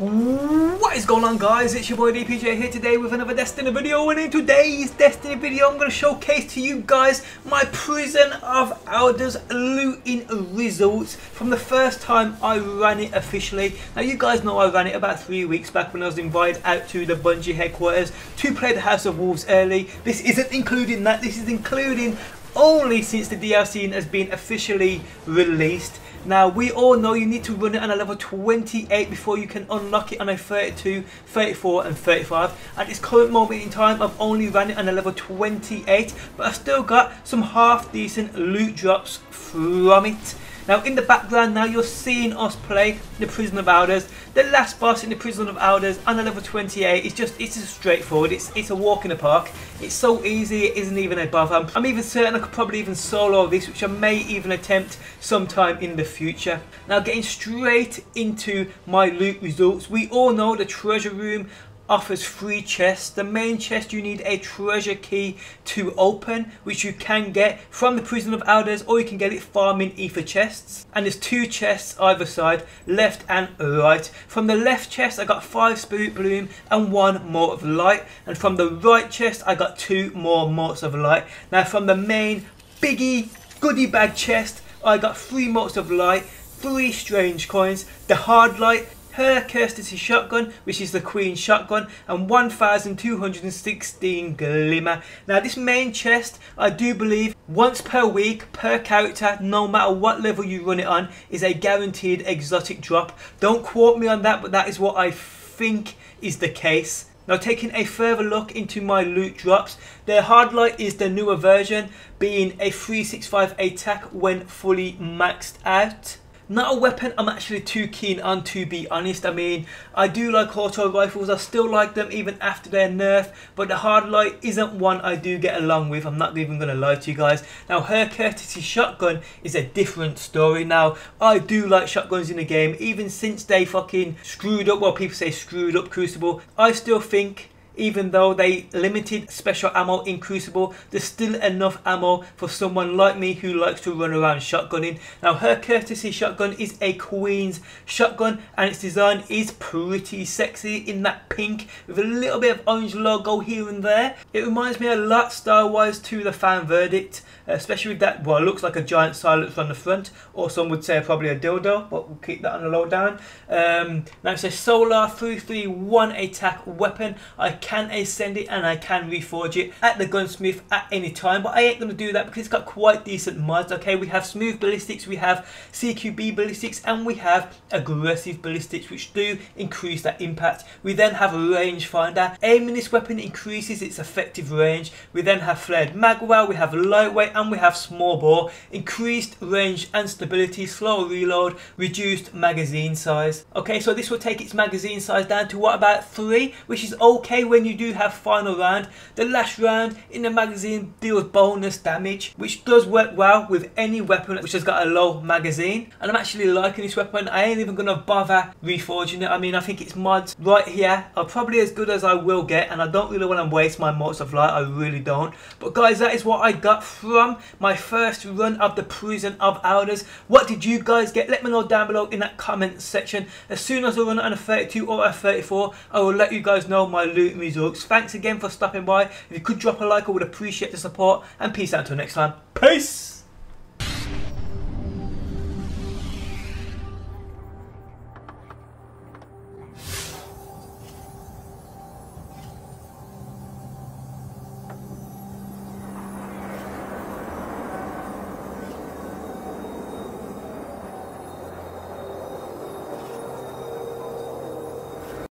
What is going on, guys? It's your boy DPJ here today with another Destiny video, and in today's Destiny video I'm going to showcase to you guys my Prison of Elders looting results from the first time I ran it officially. Now you guys know I ran it about 3 weeks back when I was invited out to the Bungie headquarters to play the House of Wolves early. This isn't including that, this is including only since the DLC has been officially released. Now we all know you need to run it on a level 28 before you can unlock it on a 32, 34 and 35. At this current moment in time I've only ran it on a level 28, but I've still got some half decent loot drops from it. Now in the background now you're seeing us play the Prison of Elders. The last boss in the Prison of Elders on a level 28 is it's just straightforward, it's a walk in the park. It's so easy it isn't even a bother. I'm even certain I could probably even solo this, which I may even attempt sometime in the future. Now getting straight into my loot results, we all know the treasure room offers 3 chests. The main chest you need a treasure key to open, which you can get from the Prison of Elders, or you can get it farming ether chests. And there's 2 chests either side, left and right. From the left chest I got 5 Spirit Bloom and 1 Mort of Light, and from the right chest I got 2 more Morts of Light. Now from the main biggie goodie bag chest I got 3 Morts of Light, 3 strange coins, the Hard Light, Her Cursed Shotgun, which is the Queen's Shotgun, and 1216 Glimmer. Now this main chest, I do believe, once per week, per character, no matter what level you run it on, is a guaranteed exotic drop. Don't quote me on that, but that is what I think is the case. Now taking a further look into my loot drops, their Hard Light is the newer version, being a 365 attack when fully maxed out. Not a weapon I'm actually too keen on, to be honest. I mean, I do like auto rifles, I still like them even after their nerf, but the Hard Light isn't one I do get along with, I'm not even going to lie to you guys. Now Her Courtesy Shotgun is a different story. Now I do like shotguns in the game, even since they fucking screwed up, well people say screwed up Crucible, I still think, even though they limited special ammo in Crucible, there's still enough ammo for someone like me who likes to run around shotgunning. Now Her Courtesy Shotgun is a Queen's Shotgun, and its design is pretty sexy in that pink with a little bit of orange logo here and there. It reminds me a lot style wise to the Fan Verdict, especially with that, well it looks like a giant silencer on the front, or some would say probably a dildo, but we'll keep that on the low down. Now it's a solar 331 attack weapon. I can ascend it and I can reforge it at the gunsmith at any time, but I ain't going to do that because it's got quite decent mods. Okay, we have smooth ballistics, we have CQB ballistics, and we have aggressive ballistics, which do increase that impact. We then have a range finder, aiming this weapon increases its effective range. We then have flared magwell, we have lightweight, and we have small bore, increased range and stability, slow reload, reduced magazine size. Okay, so this will take its magazine size down to what, about 3, which is okay when you do have final round. The last round in the magazine deals bonus damage, which does work well with any weapon which has got a low magazine, and I'm actually liking this weapon. I ain't even gonna bother reforging it. I mean, I think its mods right here are probably as good as I will get, and I don't really want to waste my Morts of Light, I really don't. But guys, that is what I got from my first run of the Prison of Elders. What did you guys get? Let me know down below in that comment section. As soon as I run it on a 32 or a 34, I will let you guys know my loot results. Thanks again for stopping by. If you could drop a like, I would appreciate the support, and peace out until next time. Peace!